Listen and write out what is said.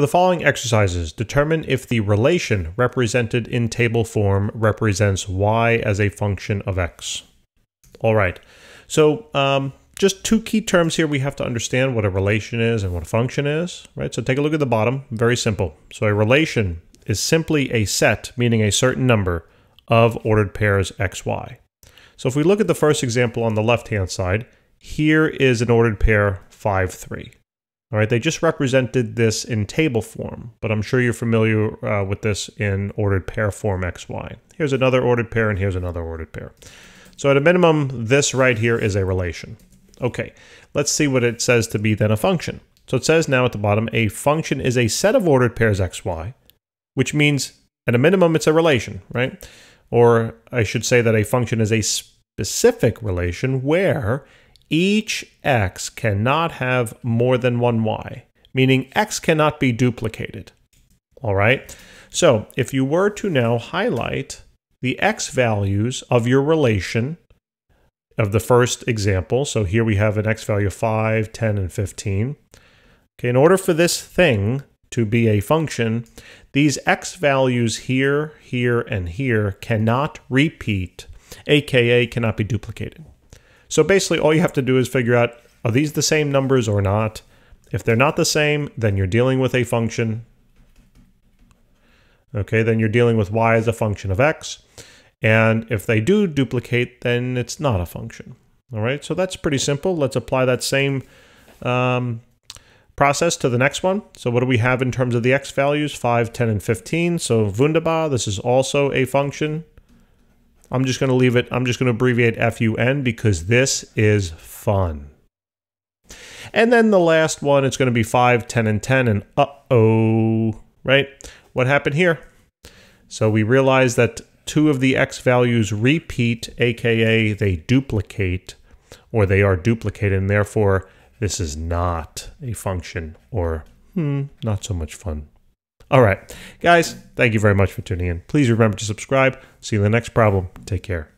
For the following exercises, determine if the relation represented in table form represents y as a function of x. All right, so just two key terms here. We have to understand what a relation is and what a function is, right? So take a look at the bottom, very simple. So a relation is simply a set, meaning a certain number of ordered pairs x, y. So if we look at the first example on the left-hand side, here is an ordered pair 5, 3. All right, they just represented this in table form, but I'm sure you're familiar with this in ordered pair form x, y. Here's another ordered pair and here's another ordered pair. So at a minimum, this right here is a relation. Okay, let's see what it says to be then a function. So it says now at the bottom, a function is a set of ordered pairs x, y, which means at a minimum it's a relation, right? Or I should say that a function is a specific relation where each x cannot have more than one y, meaning x cannot be duplicated, all right? So if you were to now highlight the x values of your relation of the first example, so here we have an x value of 5, 10, and 15. Okay, in order for this thing to be a function, these x values here, here, and here cannot repeat, aka cannot be duplicated. So basically all you have to do is figure out, are these the same numbers or not? If they're not the same, then you're dealing with a function. Okay, then you're dealing with y as a function of x. And if they do duplicate, then it's not a function. All right, so that's pretty simple. Let's apply that same process to the next one. So what do we have in terms of the x values? 5, 10, and 15. So wunderbar, this is also a function. I'm just going to leave it, I'm just going to abbreviate FUN because this is fun. And then the last one, it's going to be 5, 10, and 10, and uh-oh, right? What happened here? So we realize that two of the x values repeat, aka they duplicate, or they are duplicated, and therefore this is not a function, or not so much fun. All right, guys, thank you very much for tuning in. Please remember to subscribe. See you in the next problem. Take care.